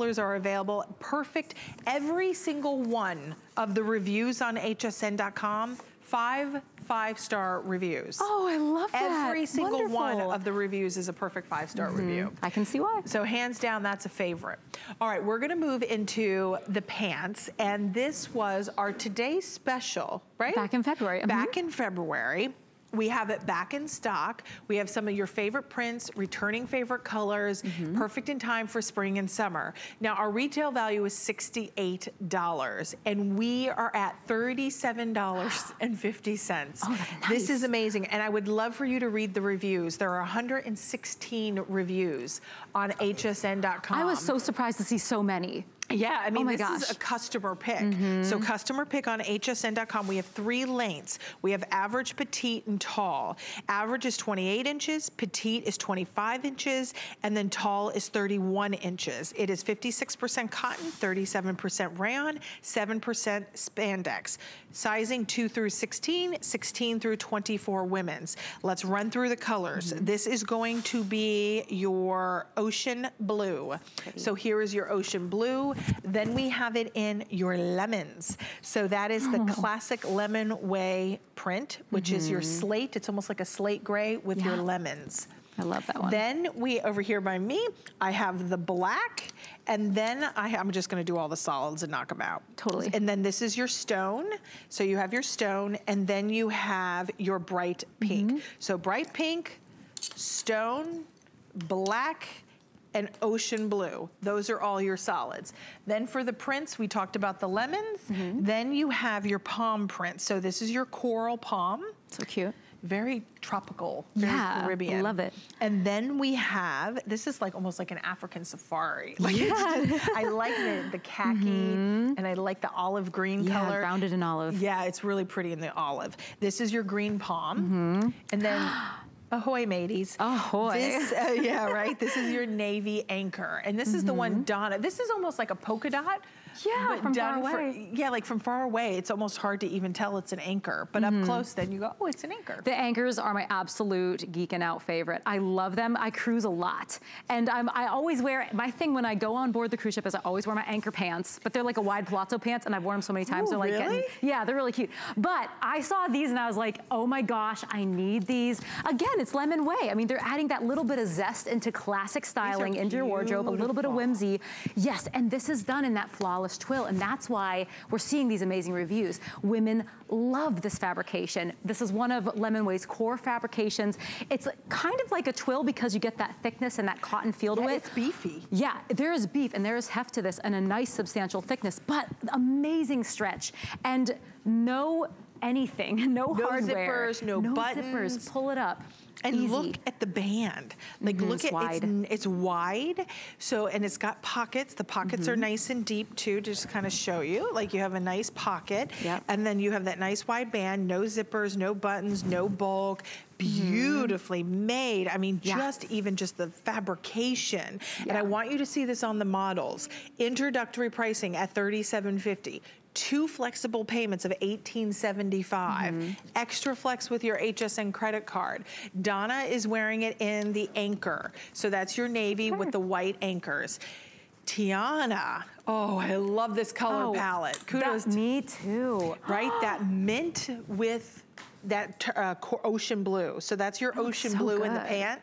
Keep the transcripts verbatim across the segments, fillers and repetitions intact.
colors are available. Perfect. Every single one of the reviews on H S N dot com, five five-star reviews. Oh, I love that. Every single Wonderful. one of the reviews is a perfect five-star mm-hmm. review. I can see why. So hands down, that's a favorite. All right, we're gonna move into the pants, and this was our today's special, right? Back in February. Mm-hmm. Back in February. We have it back in stock. We have some of your favorite prints, returning favorite colors, mm-hmm. perfect in time for spring and summer. Now, our retail value is sixty-eight dollars, and we are at thirty-seven fifty. Oh, nice. This is amazing, and I would love for you to read the reviews. There are one hundred sixteen reviews on H S N dot com. I was so surprised to see so many. Yeah, I mean, oh this gosh. is a customer pick. Mm-hmm. So customer pick on H S N dot com. We have three lengths. We have average, petite, and tall. Average is twenty-eight inches, petite is twenty-five inches, and then tall is thirty-one inches. It is fifty-six percent cotton, thirty-seven percent rayon, seven percent spandex. Sizing two through sixteen, sixteen through twenty-four women's. Let's run through the colors. Mm-hmm. This is going to be your ocean blue. Okay. So here is your ocean blue. Then we have it in your lemons. So that is the classic Lemon Way print, which mm-hmm. is your slate. It's almost like a slate gray with yeah. your lemons. I love that one. Then we, over here by me, I have the black, and then I, I'm just gonna do all the solids and knock them out. Totally. And then this is your stone. So you have your stone, and then you have your bright pink. Mm-hmm. So bright pink, stone, black, and ocean blue. Those are all your solids. Then for the prints, we talked about the lemons. Mm-hmm. Then you have your palm print. So this is your coral palm. So cute. Very tropical, very yeah, Caribbean. I love it. And then we have, this is like almost like an African safari. Like yeah. it's just, I like the, the khaki mm-hmm. and I like the olive green yeah, color. Yeah, grounded in olive. Yeah, it's really pretty in the olive. This is your green palm. Mm-hmm. And then, ahoy mateys. Ahoy. This, uh, yeah, right? This is your navy anchor. And this mm-hmm. is the one Donna, this is almost like a polka dot. Yeah, but from done far away. For, yeah, like from far away, it's almost hard to even tell it's an anchor. But mm-hmm. up close, then you go, oh, it's an anchor. The anchors are my absolute geeking out favorite. I love them. I cruise a lot. And I'm, I always wear, my thing when I go on board the cruise ship is I always wear my anchor pants. But they're like a wide palazzo pants, and I've worn them so many times. Ooh, they're like really? Getting, yeah, they're really cute. But I saw these, and I was like, oh my gosh, I need these. Again, it's Lemon Way. I mean, they're adding that little bit of zest into classic styling, into your wardrobe, a little bit of whimsy. Yes, and this is done in that flawless twill, and that's why we're seeing these amazing reviews. Women love this fabrication. This is one of Lemon Way's core fabrications. It's kind of like a twill because you get that thickness and that cotton feel to it. It's beefy. Yeah, there is beef and there is heft to this and a nice substantial thickness, but amazing stretch and no anything, no, no hardware. Zippers, no, no buttons. Zippers, pull it up. And easy. Look at the band. Like mm-hmm. look it's at, wide. It's, it's wide. So, and it's got pockets. The pockets mm-hmm. are nice and deep too, to just kind of show you. Like you have a nice pocket. Yep. And then you have that nice wide band, no zippers, no buttons, no bulk. Beautifully mm-hmm. made. I mean, yeah. just even just the fabrication. Yeah. And I want you to see this on the models. Introductory pricing at thirty-seven fifty. Two flexible payments of eighteen seventy-five. Mm-hmm. Extra flex with your H S N credit card. Donna is wearing it in the anchor. So that's your navy sure. with the white anchors. Tiana. Oh, I love this color oh, palette. Kudos. That, me too. Right? That mint with that uh, ocean blue. So that's your that ocean so blue good. in the pant.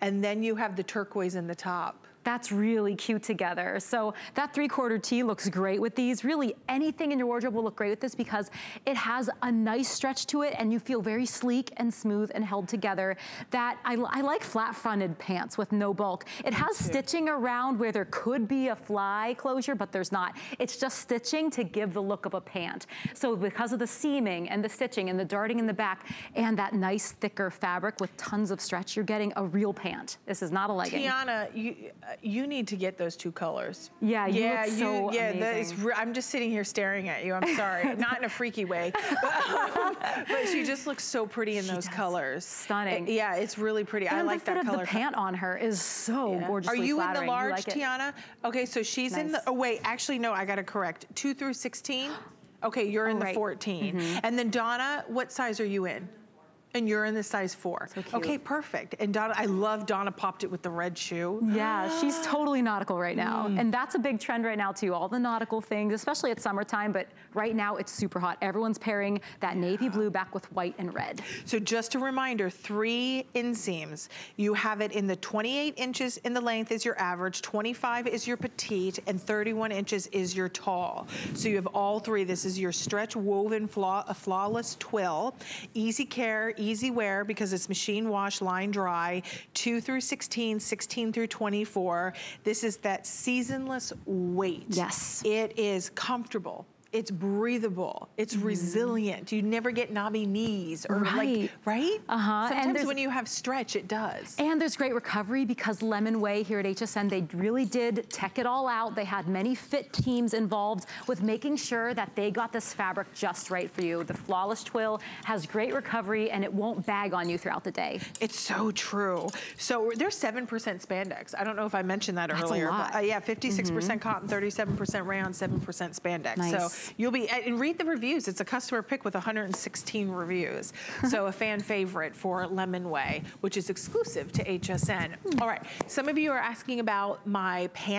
And then you have the turquoise in the top. That's really cute together. So that three-quarter tee looks great with these. Really, anything in your wardrobe will look great with this because it has a nice stretch to it and you feel very sleek and smooth and held together. That I, I like flat-fronted pants with no bulk. It has stitching around where there could be a fly closure, but there's not. It's just stitching to give the look of a pant. So because of the seaming and the stitching and the darting in the back and that nice thicker fabric with tons of stretch, you're getting a real pant. This is not a legging. Tiana, you... Uh, you need to get those two colors. Yeah, you yeah, look so you, yeah, amazing. That is, I'm just sitting here staring at you. I'm sorry, not in a freaky way, but, um, but she just looks so pretty in she those does. colors. Stunning. It, yeah, it's really pretty. And I like that color. And the fit of the pant on her is so yeah. gorgeously Are you flattering. in the large, like Tiana? Okay, so she's nice. in the. Oh wait, actually no, I got to correct. Two through sixteen. Okay, you're oh, in the right. fourteen. Mm-hmm. And then Donna, what size are you in? and you're in the size four. So okay, perfect. And Donna, I love Donna popped it with the red shoe. Yeah, she's totally nautical right now. Mm. And that's a big trend right now too, all the nautical things, especially at summertime, but right now it's super hot. Everyone's pairing that navy blue back with white and red. So just a reminder, three inseams. You have it in the twenty-eight inches in the length is your average, twenty-five is your petite, and thirty-one inches is your tall. So you have all three. This is your stretch woven flaw, a flawless twill, easy care, easy wear because it's machine wash, line dry, two through sixteen, sixteen through twenty-four. This is that seasonless weight. Yes. It is comfortable. It's breathable. It's mm. resilient. You never get knobby knees or right. like, right? Uh-huh. Sometimes when you have stretch, it does. And there's great recovery because Lemon Way here at H S N, they really did tech it all out. They had many fit teams involved with making sure that they got this fabric just right for you. The Flawless Twill has great recovery and it won't bag on you throughout the day. It's so true. So there's seven percent spandex. I don't know if I mentioned that That's earlier. A lot. But, uh, yeah, fifty-six percent mm-hmm. cotton, thirty-seven percent rayon, seven percent spandex. Nice. So you'll be, and read the reviews. It's a customer pick with one hundred sixteen reviews. So a fan favorite for Lemon Way, which is exclusive to H S N. Mm. All right, some of you are asking about my pants.